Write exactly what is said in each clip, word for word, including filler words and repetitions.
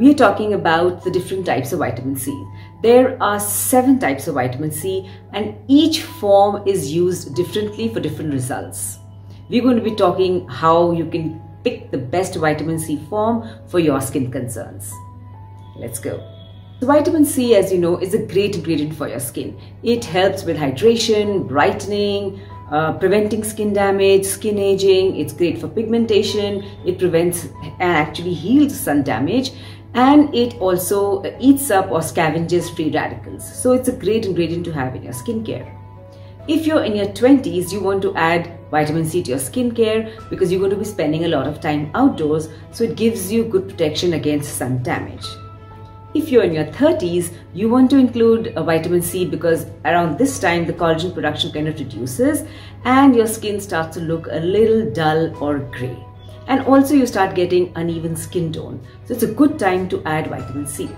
we are talking about the different types of vitamin C. There are seven types of vitamin C, and each form is used differently for different results. We're going to be talking how you can pick the best vitamin C form for your skin concerns. Let's go. So vitamin C, as you know, is a great ingredient for your skin. It helps with hydration, brightening, uh, preventing skin damage, skin aging. It's great for pigmentation. It prevents and actually heals sun damage. And it also eats up or scavenges free radicals. So it's a great ingredient to have in your skincare. If you're in your twenties, you want to add vitamin C to your skincare because you're going to be spending a lot of time outdoors. So it gives you good protection against sun damage. If you're in your thirties, you want to include a vitamin C because around this time the collagen production kind of reduces and your skin starts to look a little dull or grey. And also you start getting uneven skin tone. So it's a good time to add vitamin C.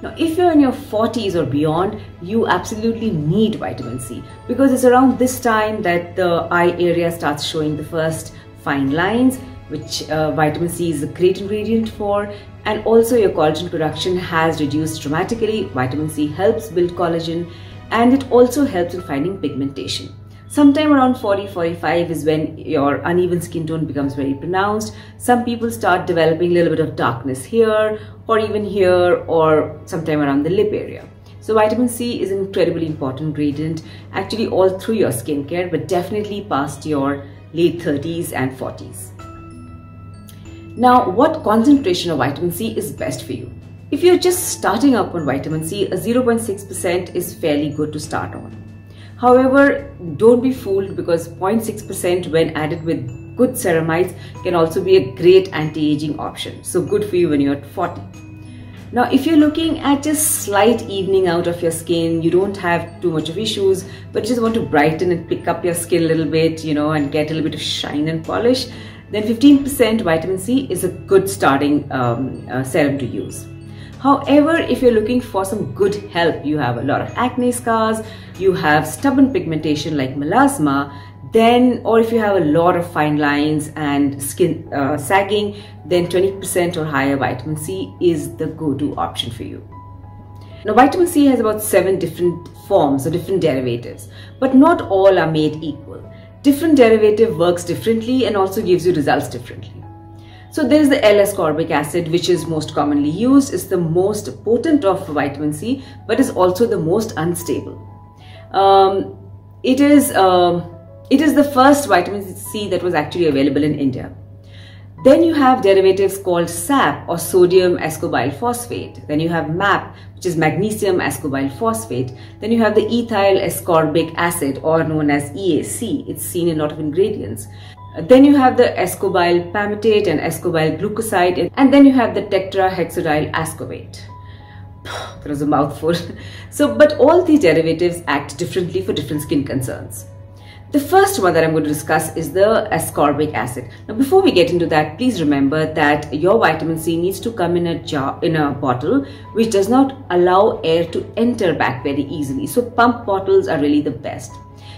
Now if you're in your forties or beyond, you absolutely need vitamin C because it's around this time that the eye area starts showing the first fine lines, which uh, vitamin C is a great ingredient for, and also your collagen production has reduced dramatically. Vitamin C helps build collagen and it also helps in finding pigmentation. Sometime around forty to forty-five is when your uneven skin tone becomes very pronounced. Some people start developing a little bit of darkness here or even here or sometime around the lip area. So vitamin C is an incredibly important ingredient actually all through your skincare, but definitely past your late thirties and forties. Now, what concentration of vitamin C is best for you? If you're just starting up on vitamin C, a zero point six percent is fairly good to start on. However, don't be fooled because zero point six percent when added with good ceramides can also be a great anti-aging option. So good for you when you're at forty. Now, if you're looking at just slight evening out of your skin, you don't have too much of issues, but you just want to brighten and pick up your skin a little bit, you know, and get a little bit of shine and polish, then fifteen percent vitamin C is a good starting um, uh, serum to use. However, if you're looking for some good help, you have a lot of acne scars, you have stubborn pigmentation like melasma, then, or if you have a lot of fine lines and skin uh, sagging, then twenty percent or higher vitamin C is the go-to option for you. Now, vitamin C has about seven different forms or different derivatives, but not all are made equal. Different derivative works differently and also gives you results differently. So there is the L-ascorbic acid, which is most commonly used. It's the most potent of vitamin C, but is also the most unstable. Um, it is um, it is the first vitamin C that was actually available in India. Then you have derivatives called S A P or sodium ascorbyl phosphate. Then you have M A P, which is magnesium ascorbyl phosphate. Then you have the ethyl ascorbic acid, or known as E A C. It's seen in a lot of ingredients. Then you have the ascorbyl palmitate and ascorbyl glucoside. And then you have the tetrahexyldecyl ascorbate. That was a mouthful. So, but all these derivatives act differently for different skin concerns. The first one that I'm going to discuss is the ascorbic acid. Now, before we get into that, please remember that your vitamin C needs to come in a jar, in a bottle, which does not allow air to enter back very easily. So pump bottles are really the best.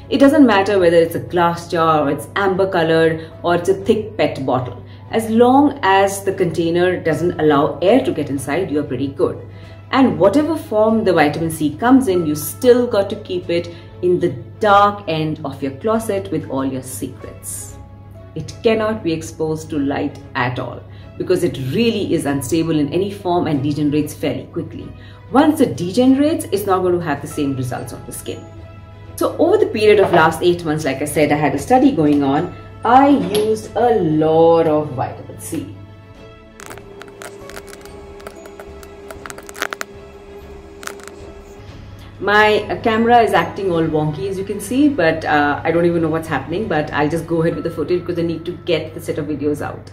It doesn't matter whether it's a glass jar or it's amber colored or it's a thick P E T bottle. As long as the container doesn't allow air to get inside, you're pretty good. And whatever form the vitamin C comes in, you still got to keep it in the dark end of your closet with all your secrets. It cannot be exposed to light at all because it really is unstable in any form and degenerates fairly quickly. Once it degenerates, it's not going to have the same results on the skin. So over the period of last eight months, like I said, I had a study going on. I used a lot of vitamin C. My camera is acting all wonky, as you can see, but uh, I don't even know what's happening, but I'll just go ahead with the footage because I need to get the set of videos out.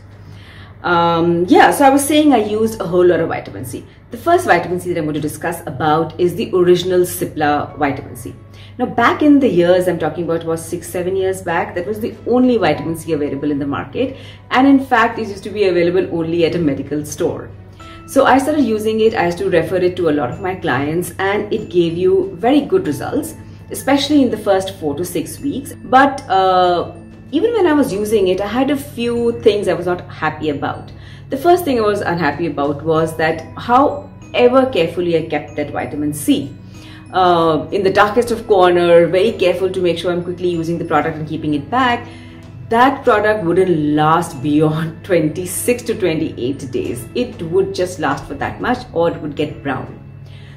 Um, yeah, so I was saying I used a whole lot of vitamin C. The first vitamin C that I'm going to discuss about is the original Cipla vitamin C. Now, back in the years I'm talking about was six, seven years back, that was the only vitamin C available in the market. And in fact, it used to be available only at a medical store. So I started using it, I used to refer it to a lot of my clients, and it gave you very good results, especially in the first four to six weeks. But uh, even when I was using it, I had a few things I was not happy about. The first thing I was unhappy about was that however carefully I kept that vitamin C, uh, in the darkest of corner, very careful to make sure I'm quickly using the product and keeping it back, that product wouldn't last beyond twenty-six to twenty-eight days. It would just last for that much, or it would get brown.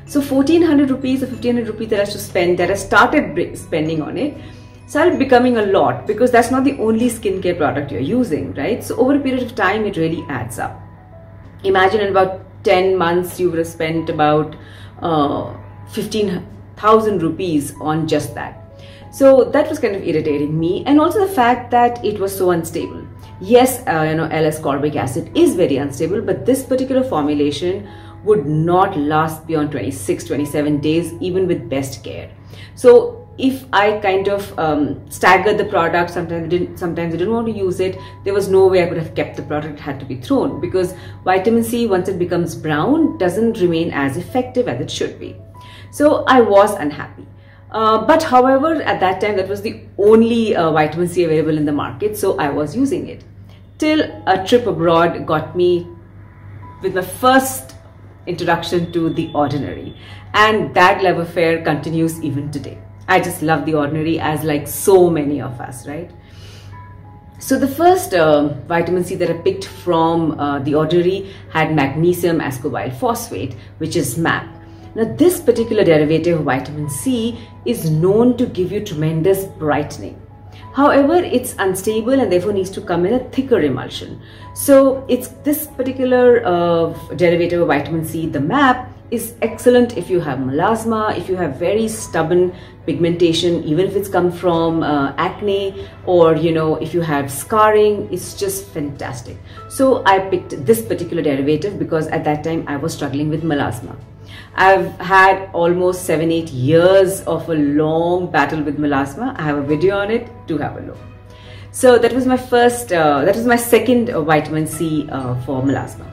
So fourteen hundred rupees or fifteen hundred rupees that I have to spend, that I started spending on it, started becoming a lot, because that's not the only skincare product you're using, right? So over a period of time, it really adds up. Imagine in about ten months, you would have spent about uh, fifteen thousand rupees on just that. So that was kind of irritating me. And also the fact that it was so unstable. Yes, uh, you know, L-ascorbic acid is very unstable, but this particular formulation would not last beyond twenty-six, twenty-seven days, even with best care. So if I kind of um, staggered the product, sometimes I didn't, sometimes I didn't want to use it, there was no way I could have kept the product. It had to be thrown, because vitamin C, once it becomes brown, doesn't remain as effective as it should be. So I was unhappy. Uh, but however, at that time, that was the only uh, vitamin C available in the market, so I was using it. Till a trip abroad got me with my first introduction to The Ordinary, and that love affair continues even today. I just love The Ordinary, as like so many of us, right? So the first uh, vitamin C that I picked from uh, The Ordinary had magnesium ascorbyl phosphate, which is M A P. Now this particular derivative of vitamin C is known to give you tremendous brightening. However, it's unstable and therefore needs to come in a thicker emulsion. So it's this particular uh, derivative of vitamin C, the M A P, is excellent if you have melasma, if you have very stubborn pigmentation, even if it's come from uh, acne, or you know, if you have scarring, it's just fantastic. So I picked this particular derivative because at that time I was struggling with melasma. I've had almost seven, eight years of a long battle with melasma. I have a video on it. Do have a look. So that was my first, uh, that was my second uh, vitamin C uh, for melasma.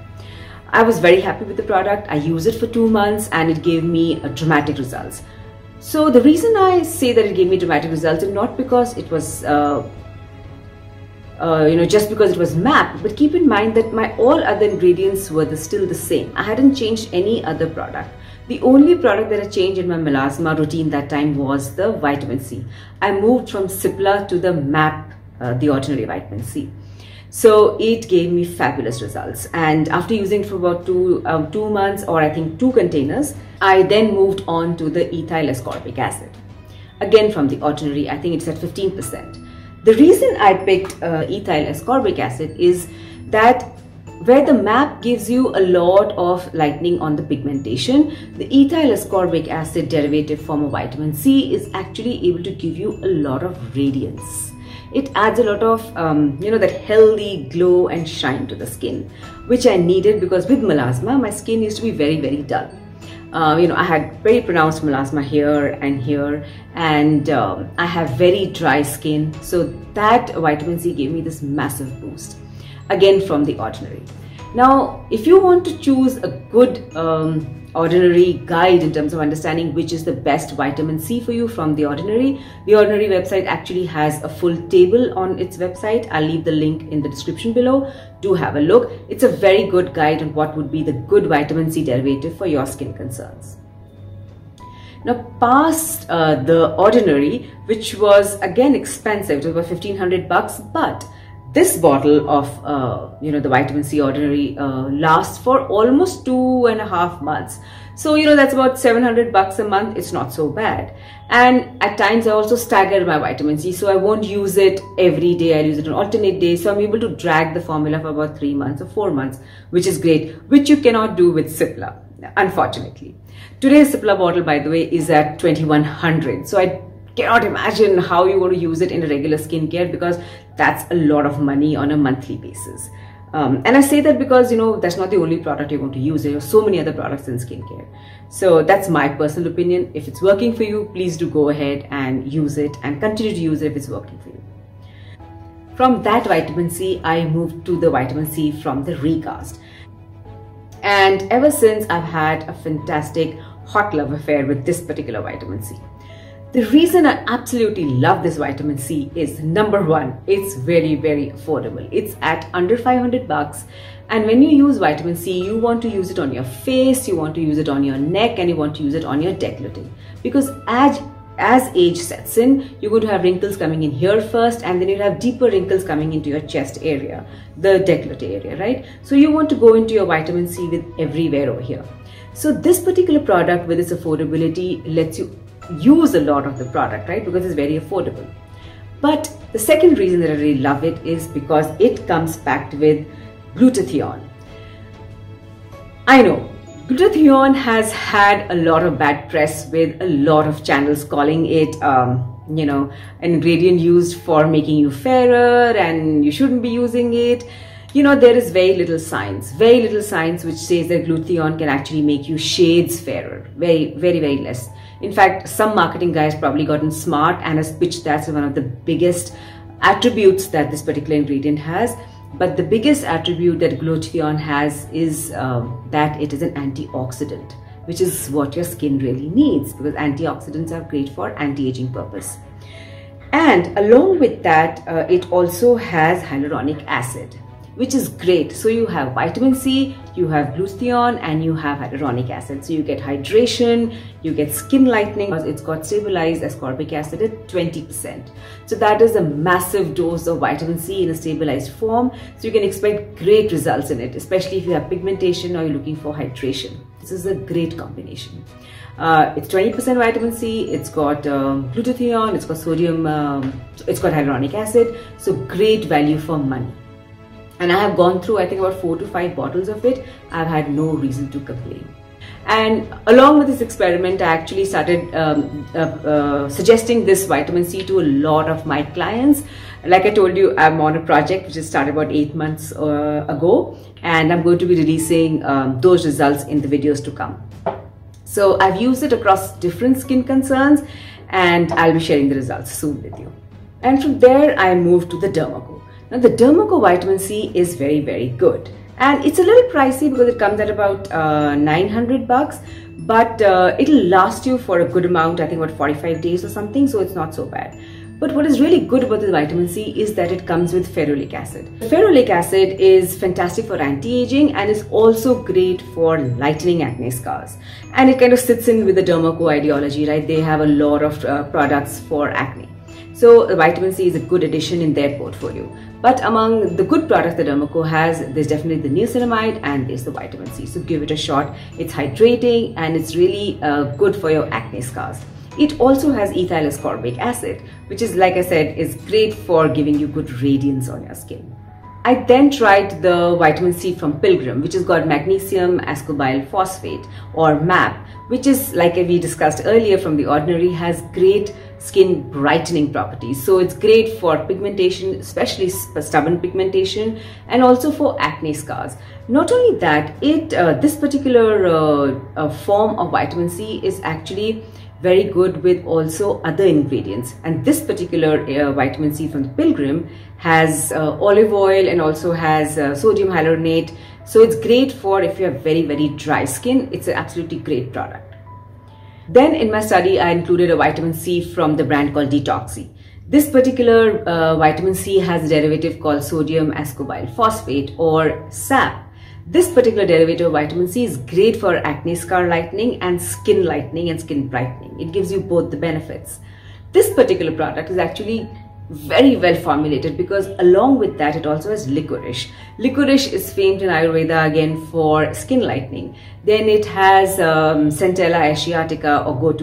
I was very happy with the product. I used it for two months and it gave me uh, dramatic results. So the reason I say that it gave me dramatic results is not because it was, uh, uh, you know, just because it was M A P, but keep in mind that my all other ingredients were the, still the same. I hadn't changed any other product. The only product that I changed in my melasma routine that time was the vitamin C. I moved from Cipla to the M A P, uh, The Ordinary vitamin C. So it gave me fabulous results, and after using it for about two, um, two months or I think two containers, I then moved on to the ethyl ascorbic acid. Again from The Ordinary, I think it's at fifteen percent. The reason I picked uh, ethyl ascorbic acid is that where the M A P gives you a lot of lightening on the pigmentation, the ethyl ascorbic acid derivative form of vitamin C is actually able to give you a lot of radiance. It adds a lot of, um, you know, that healthy glow and shine to the skin, which I needed because with melasma, my skin used to be very, very dull. Uh, you know, I had very pronounced melasma here and here, and um, I have very dry skin. So that vitamin C gave me this massive boost, again from The Ordinary. Now, if you want to choose a good um, Ordinary guide in terms of understanding which is the best vitamin C for you from The Ordinary, The Ordinary website actually has a full table on its website. I'll leave the link in the description below. Do have a look. It's a very good guide on what would be the good vitamin C derivative for your skin concerns. Now past uh, The Ordinary, which was again expensive, it was about fifteen hundred bucks, but this bottle of, uh, you know, the vitamin C Ordinary uh, lasts for almost two and a half months. So, you know, that's about seven hundred bucks a month. It's not so bad. And at times I also stagger my vitamin C. So I won't use it every day. I use it on alternate days. So I'm able to drag the formula for about three months or four months, which is great, which you cannot do with Cipla, unfortunately. Today's Cipla bottle, by the way, is at twenty-one hundred. So I cannot imagine how you're going to use it in a regular skincare, because that's a lot of money on a monthly basis. Um, and I say that because, you know, that's not the only product you're going to use. There are so many other products in skincare. So that's my personal opinion. If it's working for you, please do go ahead and use it and continue to use it if it's working for you. From that vitamin C, I moved to the vitamin C from the Recast. And ever since, I've had a fantastic hot love affair with this particular vitamin C. The reason I absolutely love this vitamin C is, number one, it's very, very affordable. It's at under five hundred bucks And when you use vitamin C, you want to use it on your face, you want to use it on your neck, and you want to use it on your décolleté. Because as, as age sets in, you're going to have wrinkles coming in here first, and then you'll have deeper wrinkles coming into your chest area, the décolleté area, right? So you want to go into your vitamin C with everywhere over here. So this particular product with its affordability lets you use a lot of the product, right? Because it's very affordable. But the second reason that I really love it is because it comes packed with glutathione. I know glutathione has had a lot of bad press with a lot of channels calling it, um, you know, an ingredient used for making you fairer and you shouldn't be using it. You know, there is very little science, very little science which says that glutathione can actually make you shades fairer. Very, very, very less. In fact, some marketing guy has probably gotten smart and has pitched that as one of the biggest attributes that this particular ingredient has. But the biggest attribute that glutathione has is um, that it is an antioxidant, which is what your skin really needs, because antioxidants are great for anti-aging purpose. And along with that, uh, it also has hyaluronic acid, which is great. So you have vitamin C, you have glutathione, and you have hyaluronic acid. So you get hydration, you get skin lightening, because it's got stabilized ascorbic acid at twenty percent. So that is a massive dose of vitamin C in a stabilized form. So you can expect great results in it, especially if you have pigmentation or you're looking for hydration. This is a great combination. Uh, it's twenty percent vitamin C, it's got um, glutathione, it's got sodium, um, it's got hyaluronic acid. So great value for money. And I have gone through, I think, about four to five bottles of it. I've had no reason to complain. And along with this experiment, I actually started um, uh, uh, suggesting this vitamin C to a lot of my clients. Like I told you, I'm on a project which started about eight months uh, ago, and I'm going to be releasing um, those results in the videos to come. So I've used it across different skin concerns, and I'll be sharing the results soon with you. And from there, I moved to the Derma Co. Now the Derma Co vitamin C is very, very good, and it's a little pricey because it comes at about uh, nine hundred bucks, but uh, it'll last you for a good amount, I think about forty-five days or something, so it's not so bad. But what is really good about the vitamin C is that it comes with ferulic acid. Ferulic acid is fantastic for anti-aging and is also great for lightening acne scars. And it kind of sits in with the Derma Co ideology, right? They have a lot of uh, products for acne. So the vitamin C is a good addition in their portfolio. But among the good products that Derma Co has, there's definitely the niacinamide and there's the vitamin C. So give it a shot. It's hydrating and it's really uh, good for your acne scars. It also has ethyl ascorbic acid, which is, like I said, is great for giving you good radiance on your skin. I then tried the vitamin C from Pilgrim, which has got magnesium ascorbyl phosphate, or MAP, which is, like we discussed earlier from The Ordinary, has great skin brightening properties. So it's great for pigmentation, especially stubborn pigmentation, and also for acne scars. Not only that, it uh, this particular uh, uh, form of vitamin C is actually very good with also other ingredients, and this particular uh, vitamin C from the Pilgrim has uh, olive oil and also has uh, sodium hyaluronate. So it's great for if you have very, very dry skin. It's an absolutely great product. Then in my study, I included a vitamin C from the brand called Detoxi. This particular uh, vitamin C has a derivative called sodium ascorbyl phosphate, or S A P. This particular derivative of vitamin C is great for acne scar lightening and skin lightening and skin brightening. It gives you both the benefits. This particular product is actually very well formulated because along with that, it also has licorice. Licorice is famed in Ayurveda again for skin lightening. Then it has um, Centella Asiatica, or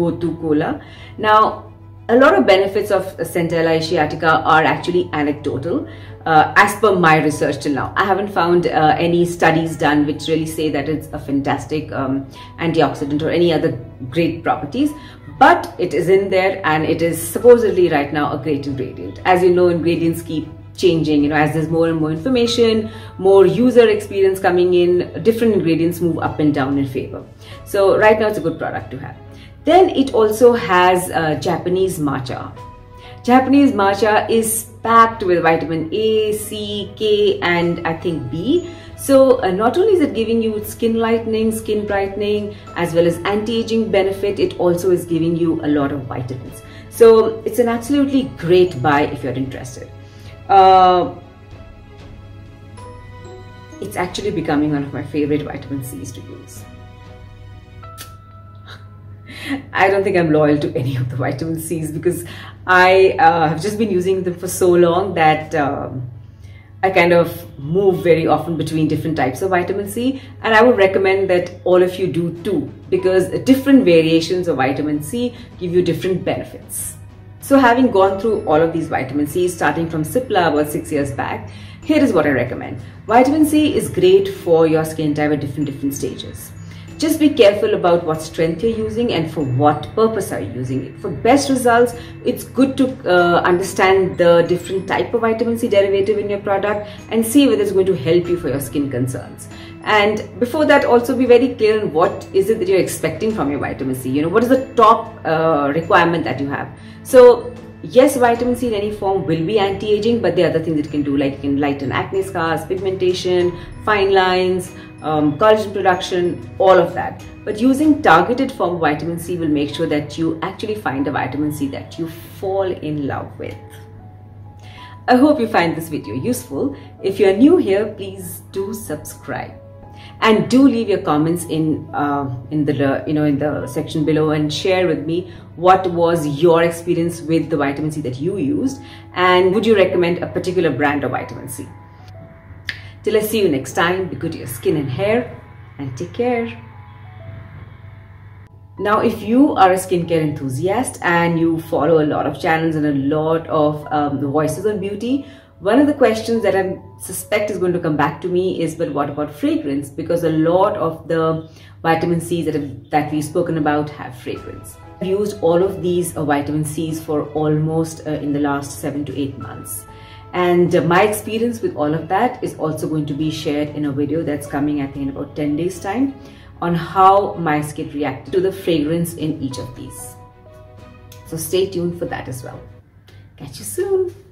gotu kola. Now, a lot of benefits of Centella Asiatica are actually anecdotal, uh, as per my research till now. I haven't found uh, any studies done which really say that it's a fantastic um, antioxidant or any other great properties, but it is in there and it is supposedly right now a great ingredient. As you know, ingredients keep changing, you know, as there's more and more information, more user experience coming in, different ingredients move up and down in favor. So right now it's a good product to have. Then it also has uh, Japanese matcha. Japanese matcha is packed with vitamin A, C, K, and I think B. So uh, not only is it giving you skin lightening, skin brightening, as well as anti-aging benefit, it also is giving you a lot of vitamins. So it's an absolutely great buy if you're interested. Uh, It's actually becoming one of my favorite vitamin C's to use. I don't think I'm loyal to any of the vitamin C's because I uh, have just been using them for so long that um, I kind of move very often between different types of vitamin C, and I would recommend that all of you do too, because different variations of vitamin C give you different benefits. So having gone through all of these vitamin C's starting from Cipla about six years back, here is what I recommend. Vitamin C is great for your skin type at different different stages. Just be careful about what strength you're using and for what purpose are you using it. For best results, it's good to uh, understand the different type of vitamin C derivative in your product and see whether it's going to help you for your skin concerns. And before that, also be very clear on what is it that you're expecting from your vitamin C. You know, what is the top uh, requirement that you have? So yes, vitamin C in any form will be anti-aging, but there are other things it can do, like it can lighten acne scars, pigmentation, fine lines, um, collagen production, all of that. But using targeted form of vitamin C will make sure that you actually find a vitamin C that you fall in love with. I hope you find this video useful. If you're new here, please do subscribe. And do leave your comments in uh, in the you know in the section below and share with me what was your experience with the vitamin C that you used, and would you recommend a particular brand of vitamin C? Till I see you next time, be good to your skin and hair, and take care. Now, if you are a skincare enthusiast and you follow a lot of channels and a lot of um, the voices on beauty, one of the questions that I suspect is going to come back to me is, but what about fragrance? Because a lot of the vitamin C's that, have, that we've spoken about have fragrance. I've used all of these uh, vitamin C's for almost uh, in the last seven to eight months. And uh, my experience with all of that is also going to be shared in a video that's coming, I think, in about ten days time, on how my skin reacted to the fragrance in each of these. So stay tuned for that as well. Catch you soon.